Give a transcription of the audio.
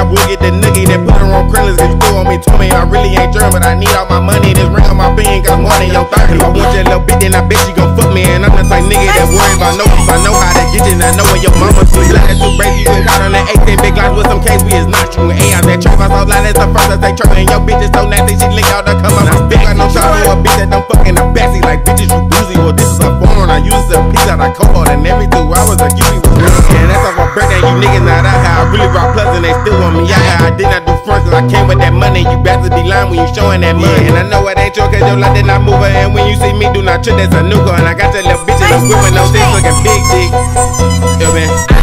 I will get the noogie that put her on krillers. Cause you threw on me, told me I really ain't German, but I need all my money. This ring on my pen got more than your 30. If I want your little bitch, then I bet she gon' fuck me. And I'm the type nigga that worry about no beef. I know how to get you, and I know where your mama too. Like that's too crazy, you been caught on that 18 big lies with some case we is not true. Hey, I'm that trap, I saw lie, that's the first I say trap. And your bitch is so nasty, she lick out the come up. I speak like no shot to a bitch that don't fuck in the backseat. Like bitches, you boozy, well this is a foreign. I use a piece out of cobalt, and every 2 hours I give you a gun. And that's off my birthday, you niggas not out how I really rock plus and they still on me. I did not do front cause I came with that money. You better be lying when you showing that money. And I know it ain't your cause your life did not move her. And when you see me, do not trip, that's a nuke. And I got your little bitches, I'm whipping those things looking big dick. Yo man.